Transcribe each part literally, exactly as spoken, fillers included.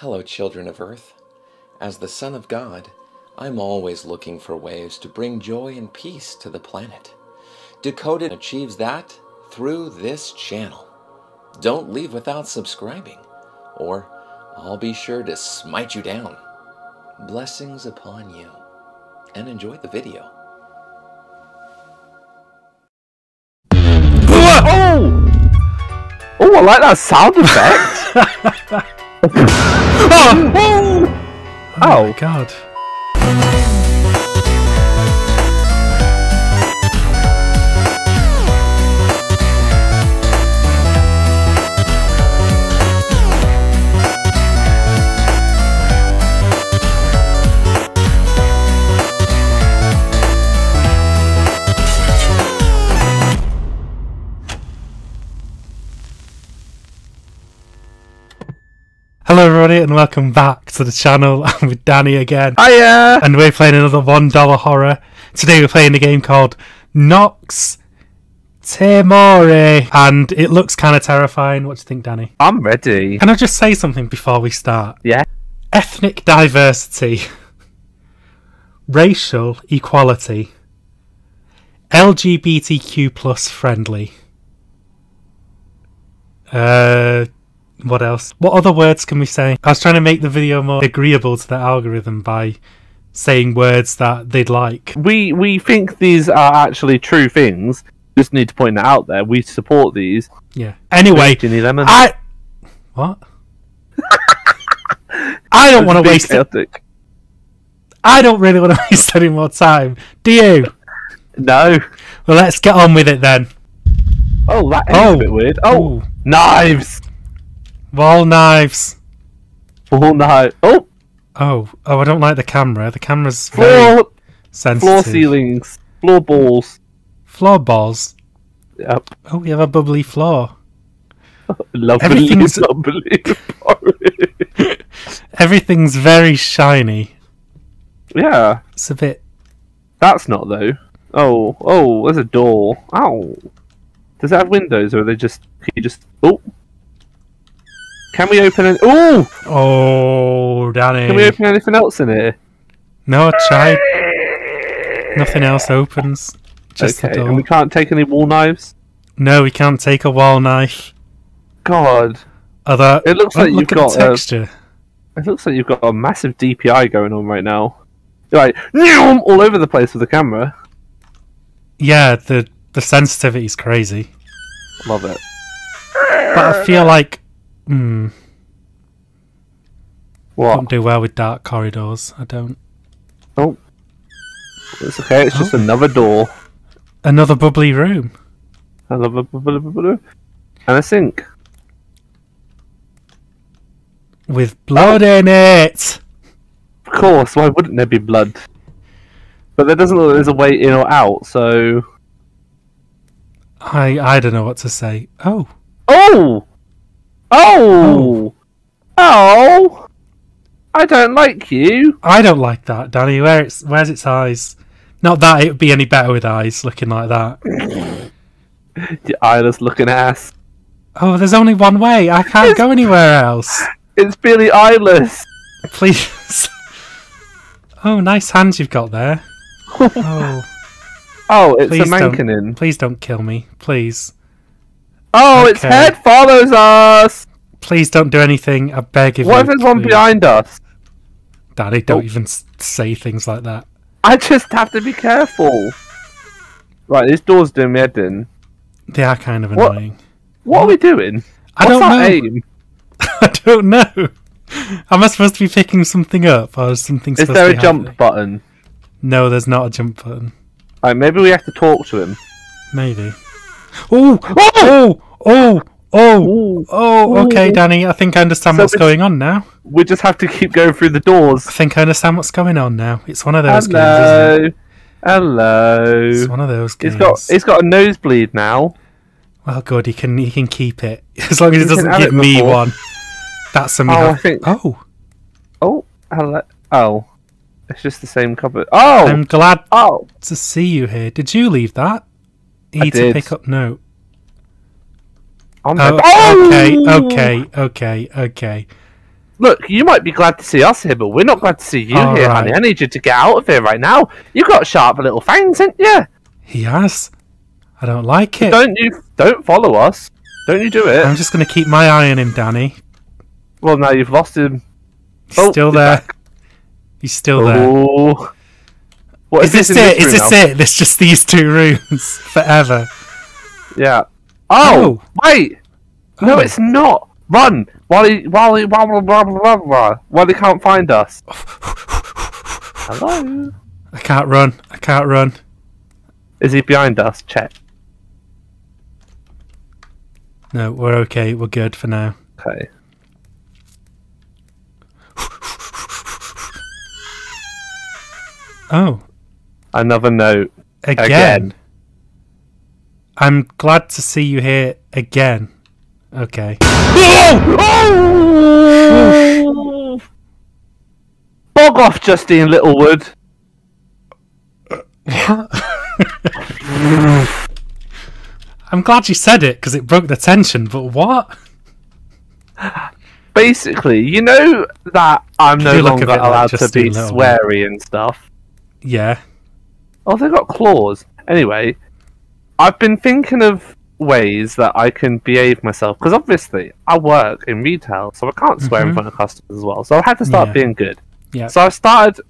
Hello, children of Earth. As the Son of God, I'm always looking for ways to bring joy and peace to the planet. Decodead achieves that through this channel. Don't leave without subscribing, or I'll be sure to smite you down. Blessings upon you, and enjoy the video. Oh! Oh, I like that sound effect! Oh! Oh! Oh my God. Hello everybody and welcome back to the channel. I'm with Danny again. Hiya! And we're playing another One Dollar Horror. Today we're playing a game called Nox Timore. And it looks kind of terrifying. What do you think, Danny? I'm ready. Can I just say something before we start? Yeah. Ethnic diversity. Racial equality. L G B T Q plus friendly. Uh... What else? What other words can we say? I was trying to make the video more agreeable to the algorithm by saying words that they'd like. We we think these are actually true things. Just need to point that out there. We support these. Yeah. Anyway, Ginny Lemon. I what? I don't want to waste it. I don't really want to waste any more time. Do you? No. Well, let's get on with it then. Oh, that is oh. a bit weird. Oh, Ooh. Knives. Wall knives. Wall knife. Oh. Oh. Oh, I don't like the camera. The camera's very floor, sensitive. Floor ceilings. Floor balls. Floor balls? Yep. Oh, we have a bubbly floor. Lovely. Lovely. Everything's very shiny. Yeah. It's a bit... That's not, though. Oh. Oh, there's a door. Ow. Does it have windows, or are they just... You just... Oh. Can we open it? Oh! Oh, Danny. Can we open anything else in here? No, I tried. Nothing else opens. Just okay, the door. And we can't take any wall knives? No, we can't take a wall knife. God. Although, it looks like you've got texture. A, it looks like you've got a massive D P I going on right now. You're like, all over the place with the camera. Yeah, the, the sensitivity's crazy. Love it. But I feel like... Hmm. What? I don't do well with dark corridors. I don't. Oh. It's okay. It's oh. just another door. Another bubbly room. Another bubbly room. And a sink. With blood oh. in it! Of course. Why wouldn't there be blood? But there doesn't look like there's a way in or out, so... I, I don't know what to say. Oh. Oh! Oh! oh! Oh! I don't like you! I don't like that, Danny. Where it's, where's its eyes? Not that it would be any better with eyes looking like that. Your eyeless looking ass. Oh, there's only one way. I can't it's, go anywhere else. It's Billy Eyeless. Please. Oh, nice hands you've got there. Oh. Oh, it's please a mancanin. Please don't kill me. Please. Oh, okay. Its head follows us! Please don't do anything, I beg of you. What if there's one behind us? Daddy, don't oh. even say things like that. I just have to be careful. Right, these doors doing me head in. They are kind of annoying. What, what are we doing? I What's don't our know. aim? I don't know. Am I supposed to be picking something up? Or is something is there a jump happening? button? No, there's not a jump button. Alright, maybe we have to talk to him. Maybe. Oh, oh, oh, oh, oh, okay, Danny, I think I understand so what's going on now. We just have to keep going through the doors. I think I understand what's going on now. It's one of those Hello. games, isn't it? Hello. It's one of those games. It's got, it's got a nosebleed now. Well, good, he can, he can keep it. As long as it doesn't give me one. That's something. Oh, I think... Oh. Oh, hello. Oh. It's just the same cupboard. Oh! I'm glad oh. to see you here. Did you leave that? E I to did. pick up note. Oh, oh! Okay, okay, okay, okay. Look, you might be glad to see us here, but we're not glad to see you all here, right. honey. I need you to get out of here right now. You got sharp little fangs, ain't you? He has. I don't like it. Don't you? Don't follow us. Don't you do it. I'm just going to keep my eye on him, Danny. Well, now you've lost him. He's oh, still there. Back. He's still oh. there. What is, is this? It? This is this now? it? There's just these two rooms forever. Yeah. Oh, oh. wait. Oh. No, it's not. Run! While he, while he, blah, blah, blah, blah, blah, while they can't find us. Hello? I can't run. I can't run. Is he behind us? Check. No, we're okay. We're good for now. Okay. Oh. Another note. Again. again. I'm glad to see you here again. Okay. Oh! Oh! Bog off, Justine Littlewood. What? I'm glad you said it because it broke the tension. But what? Basically, you know that I'm no longer allowed to be sweary and stuff. Yeah. Oh, they got claws. Anyway, I've been thinking of ways that I can behave myself because obviously I work in retail, so I can't swear mm-hmm. in front of customers as well. So I had to start yeah. being good. Yeah. So I started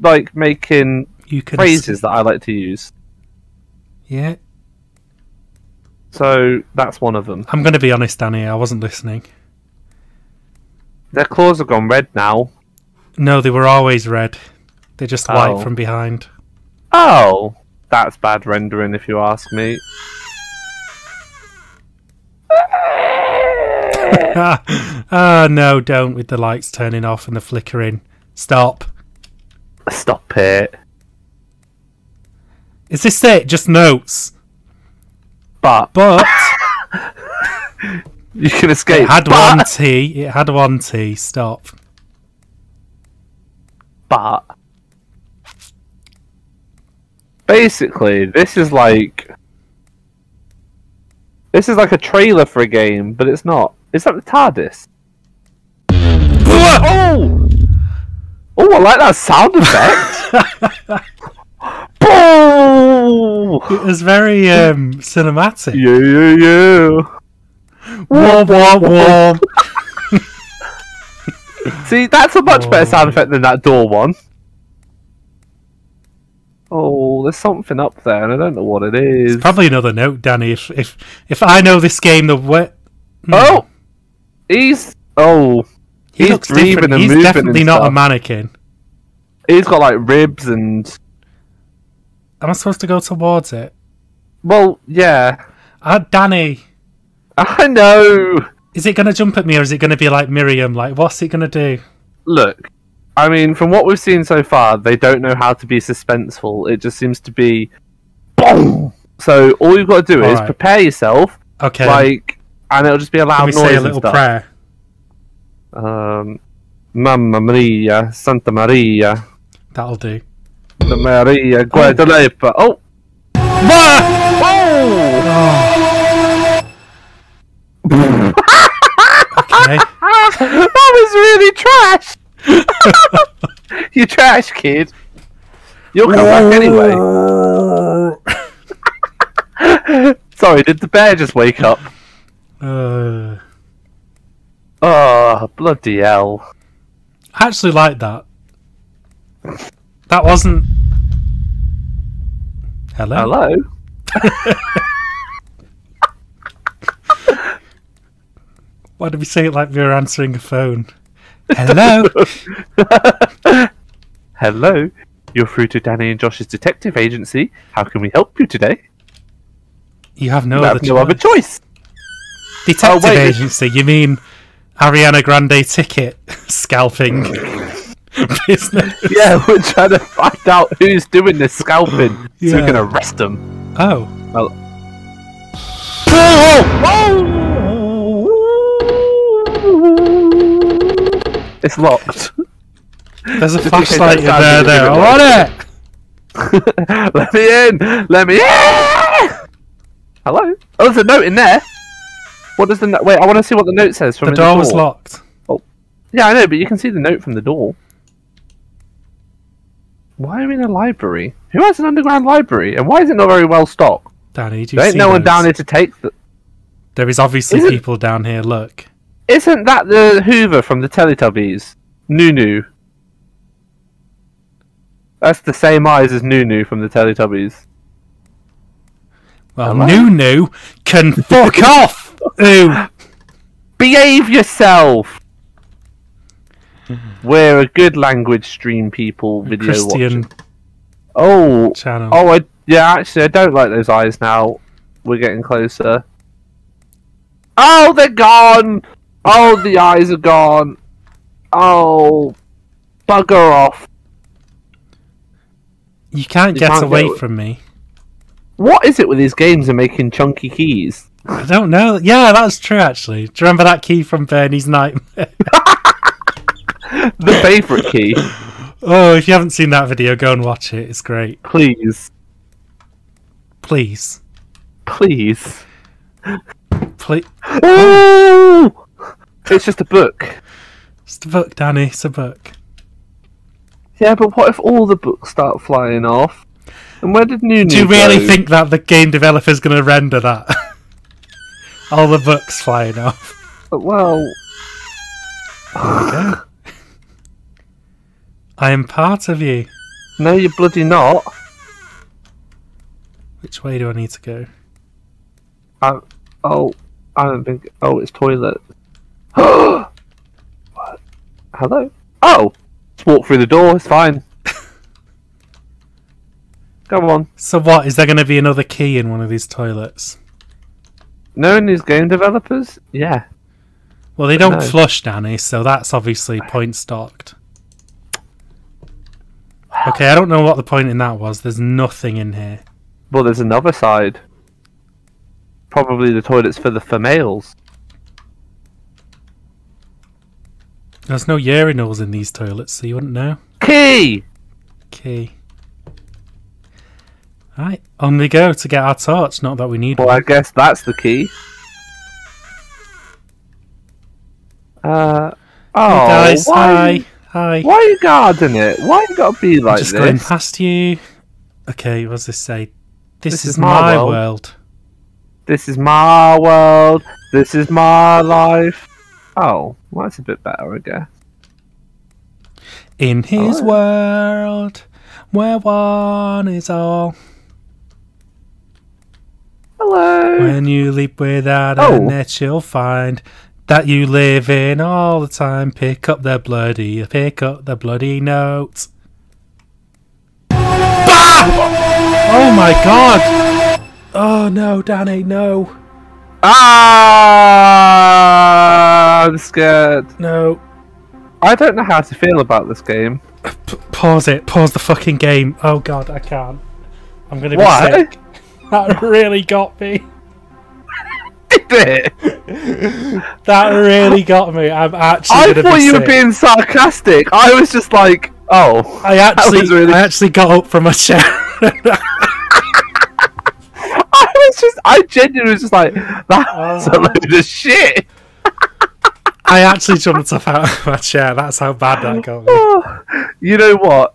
like making you phrases that I like to use. Yeah. So that's one of them. I'm going to be honest, Danny. I wasn't listening. Their claws have gone red now. No, they were always red. They're just oh. white from behind. Oh, that's bad rendering, if you ask me. Oh no, don't, with the lights turning off and the flickering. Stop. Stop it. Is this it? Just notes. But. But. You can escape. It had but. one T. It had one T. Stop. But. Basically, this is like. This is like a trailer for a game, but it's not. It's like the TARDIS. Oh! Oh, I like that sound effect. Boom! It was very um, cinematic. Yeah, yeah, yeah. Womp, womp, womp. See, that's a much oh. better sound effect than that door one. Oh, there's something up there, and I don't know what it is. It's probably another note, Danny. If if if I know this game, the way. No. Oh, he's oh, he he's looks different. And he's definitely and not stuff. a mannequin. He's got like ribs and. Am I supposed to go towards it? Well, yeah. Uh, Danny. I know. Is it going to jump at me, or is it going to be like Miriam? Like, what's it going to do? Look. I mean, from what we've seen so far, they don't know how to be suspenseful. It just seems to be... Boom! So all you've got to do all is right. prepare yourself. Okay. Like, and it'll just be a loud noise say a little stuff. prayer? Um, Mamma Maria, Santa Maria. That'll do. Santa Maria, Guadalupe. Oh! Oh! oh. oh. Okay. That was really trash! You trash kid. You'll come back anyway. Sorry, did the bear just wake up? Uh, oh, bloody hell. I actually like that. That wasn't... Hello? Hello? Why did we say it like we were answering a phone? Hello. Hello. You're through to Danny and Josh's detective agency. How can we help you today? You have no, you other, have choice. no other choice. Detective oh, agency? You mean Ariana Grande ticket scalping business? Yeah, we're trying to find out who's doing this scalping yeah. so we can arrest them. Oh. Well. Oh! Oh! It's locked. There's a flashlight in there, there. I want it! Let me in! Let me in! Hello? Oh, there's a note in there! What does the note... Wait, I want to see what the note says from the door. The door was locked. Oh. Yeah, I know, but you can see the note from the door. Why are we in a library? Who has an underground library? And why is it not very well stocked? Danny, do you there ain't see no those? One down here to take the... There is obviously isn't... people down here, look. Isn't that the Hoover from the Teletubbies? Noo-Noo. That's the same eyes as Noo-Noo from the Teletubbies. Well, Noo-Noo can fuck off! Ooh. Behave yourself! We're a good language stream people video Christian watching. Oh, channel. Oh, I, yeah, actually, I don't like those eyes now. We're getting closer. Oh, they're gone! Oh, the eyes are gone. Oh, bugger off. You can't you get can't away get... from me. What is it with these games and making chunky keys? I don't know. Yeah, that's true, actually. Do you remember that key from Bernie's Nightmare? The favourite key. Oh, if you haven't seen that video, go and watch it. It's great. Please. Please. Please. Please. Oh! It's just a book. It's a book, Danny. It's a book. Yeah, but what if all the books start flying off? And where did Noo-Noo Do you really go? Think that the game developer's going to render that? All the books flying off. Well... There we go. I am part of you. No, you're bloody not. Which way do I need to go? I, oh, I haven't been... Oh, it's toilet. What? Hello? Oh! Just walk through the door, it's fine. Come on. So what, is there going to be another key in one of these toilets? Knowing these game developers? Yeah. Well, they don't no. flush, Danny, so that's obviously point stocked. Okay, I don't know what the point in that was. There's nothing in here. Well, there's another side. Probably the toilets for the females. There's no urinals in these toilets, so you wouldn't know. Key! Key. Right, on we go to get our torch. Not that we need well, one. Well, I guess that's the key. Uh, oh, hey guys, why? Hi. Hi. Why are you guarding it? Why you gotta be like I'm just this? Just going past you. Okay, what does this say? This, this is, is my world. world. This is my world. This is my life. Oh, well, that's a bit better, I guess. In his oh. world, where one is all. Hello. When you leap without oh. a net, you'll find. That you live in all the time. Pick up the bloody, pick up the bloody note. Bah! Oh my god! Oh no, Danny, no. Ah! I'm scared. No. I don't know how to feel about this game. P pause it. Pause the fucking game. Oh god, I can't. I'm gonna be what? sick. That really got me. That really got me. I'm actually. I thought you sick. were being sarcastic. I was just like, oh. I actually, really... I actually got up from my chair. I was just, I genuinely was just like, that was uh, a load of shit. I actually jumped up out of my chair. That's how bad that got me. Oh, you know what?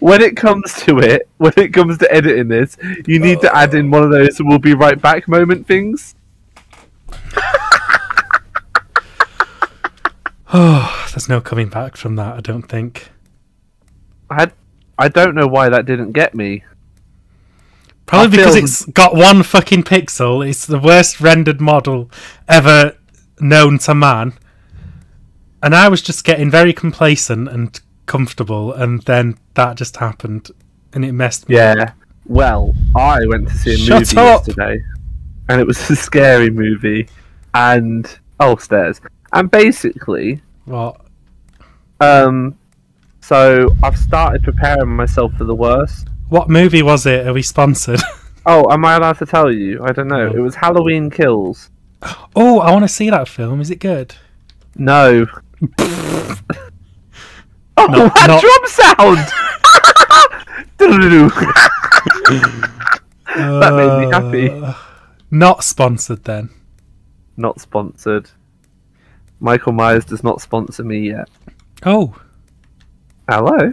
When it comes to it, when it comes to editing this, you need oh. to add in one of those "we'll be right back" moment things. Oh, there's no coming back from that, I don't think. I had, I don't know why that didn't get me. Probably I because feel... it's got one fucking pixel. It's the worst rendered model ever known to man. And I was just getting very complacent and comfortable, and then that just happened, and it messed me yeah. up. Yeah. Well, I went to see a Shut movie up. yesterday. And it was a scary movie, and oh, stairs. And basically, what? Um, so I've started preparing myself for the worst. What movie was it? Are we sponsored? Oh, am I allowed to tell you? I don't know. Oh. It was Halloween Kills. Oh, I want to see that film. Is it good? No. Oh, not, that not... drum sound! uh... That made me happy. Not sponsored then. Not sponsored. Michael Myers does not sponsor me yet. Oh. Hello.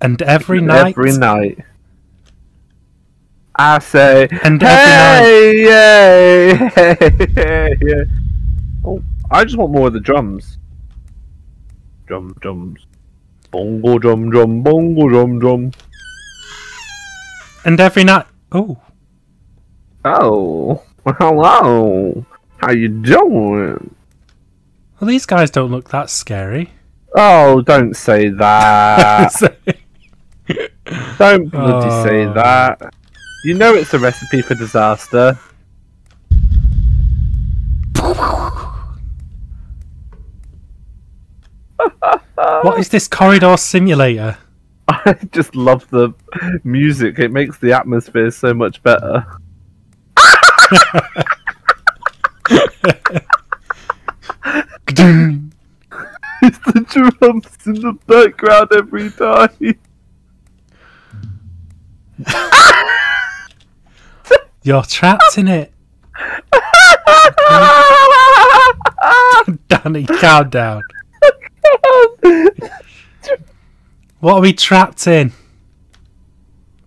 And every and night. Every night. I say. And hey, every night. Hey, hey, hey, hey. Oh, I just want more of the drums. Drum, drums. Bongo, drum, drum. Bongo, drum, drum. And every night. Oh. Oh. Hello. How you doing? Well, these guys don't look that scary. Oh, don't say that. Don't bloody oh. say that. You know it's a recipe for disaster. What is this corridor simulator? I just love the music. It makes the atmosphere so much better. It's the drums in the background every time. You're trapped in it. Danny, calm down. What are we trapped in?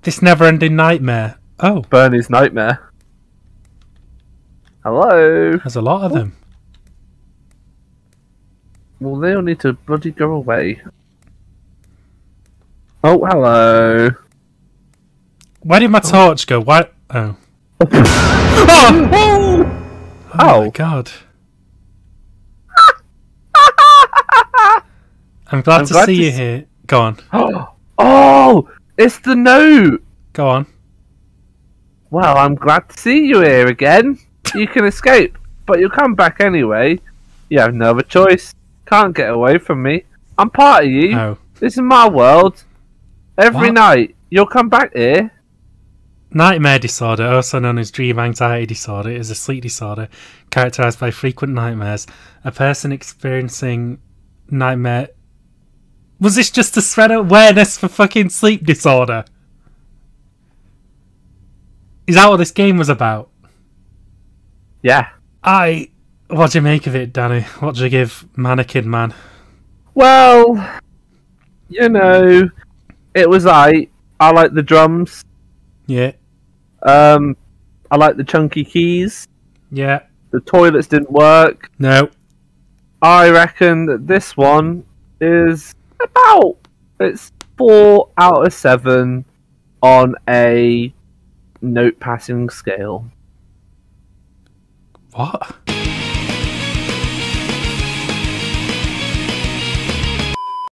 This never-ending nightmare. Oh, Bernie's Nightmare. Hello. There's a lot of oh. them. Well, they all need to bloody go away. Oh, hello. Where did my oh. torch go? Why? Oh. Oh! Oh! Oh, oh my God. I'm glad I'm to glad see to you s here. Go on. Oh! It's the note! Go on. Well, I'm glad to see you here again. You can escape, but you'll come back anyway. You have no other choice. Can't get away from me. I'm part of you. No. This is my world. Every what? night, you'll come back here. Nightmare disorder, also known as dream anxiety disorder, is a sleep disorder characterized by frequent nightmares. A person experiencing nightmare... Was this just to spread awareness for fucking sleep disorder? Is that what this game was about? Yeah. I... What do you make of it, Danny? What do you give Mannequin Man? Well... You know... It was I. I like the drums. Yeah. Um, I like the chunky keys. Yeah. The toilets didn't work. No. I reckon that this one is about... It's four out of seven on a note-passing scale. What?